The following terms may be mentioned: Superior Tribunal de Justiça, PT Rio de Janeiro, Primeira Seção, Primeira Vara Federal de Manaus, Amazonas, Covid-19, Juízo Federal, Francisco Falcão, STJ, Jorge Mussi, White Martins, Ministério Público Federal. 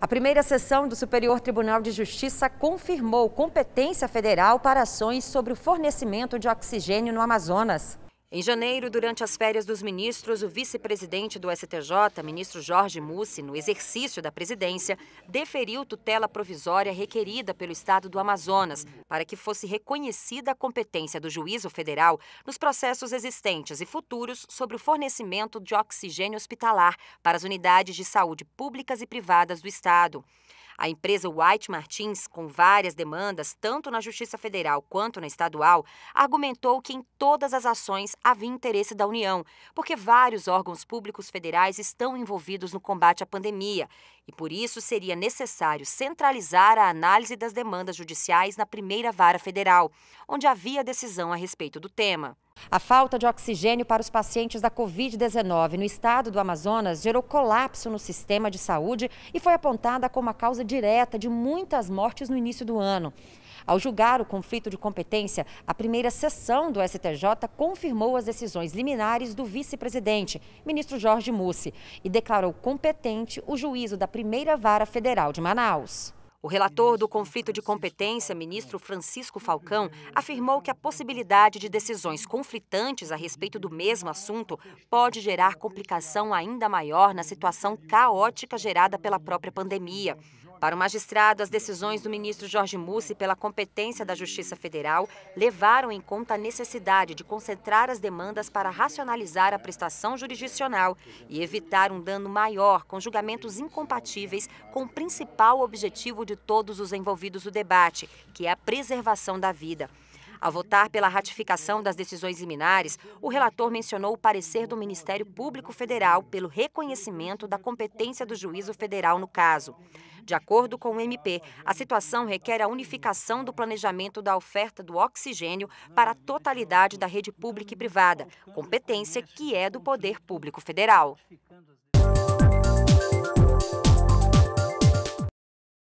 A primeira sessão do Superior Tribunal de Justiça confirmou competência federal para ações sobre o fornecimento de oxigênio no Amazonas. Em janeiro, durante as férias dos ministros, o vice-presidente do STJ, ministro Jorge Mussi, no exercício da presidência, deferiu tutela provisória requerida pelo Estado do Amazonas para que fosse reconhecida a competência do juízo federal nos processos existentes e futuros sobre o fornecimento de oxigênio hospitalar para as unidades de saúde públicas e privadas do Estado. A empresa White Martins, com várias demandas, tanto na Justiça Federal quanto na estadual, argumentou que em todas as ações havia interesse da União, porque vários órgãos públicos federais estão envolvidos no combate à pandemia e, por isso, seria necessário centralizar a análise das demandas judiciais na Primeira Vara Federal, onde havia decisão a respeito do tema. A falta de oxigênio para os pacientes da Covid-19 no estado do Amazonas gerou colapso no sistema de saúde e foi apontada como a causa direta de muitas mortes no início do ano. Ao julgar o conflito de competência, a primeira sessão do STJ confirmou as decisões liminares do vice-presidente, ministro Jorge Mussi, e declarou competente o juízo da Primeira Vara Federal de Manaus. O relator do conflito de competência, ministro Francisco Falcão, afirmou que a possibilidade de decisões conflitantes a respeito do mesmo assunto pode gerar complicação ainda maior na situação caótica gerada pela própria pandemia. Para o magistrado, as decisões do ministro Jorge Mussi pela competência da Justiça Federal levaram em conta a necessidade de concentrar as demandas para racionalizar a prestação jurisdicional e evitar um dano maior com julgamentos incompatíveis com o principal objetivo de todos os envolvidos no debate, que é a preservação da vida. Ao votar pela ratificação das decisões liminares, o relator mencionou o parecer do Ministério Público Federal pelo reconhecimento da competência do juízo federal no caso. De acordo com o MP, a situação requer a unificação do planejamento da oferta do oxigênio para a totalidade da rede pública e privada, competência que é do Poder Público Federal.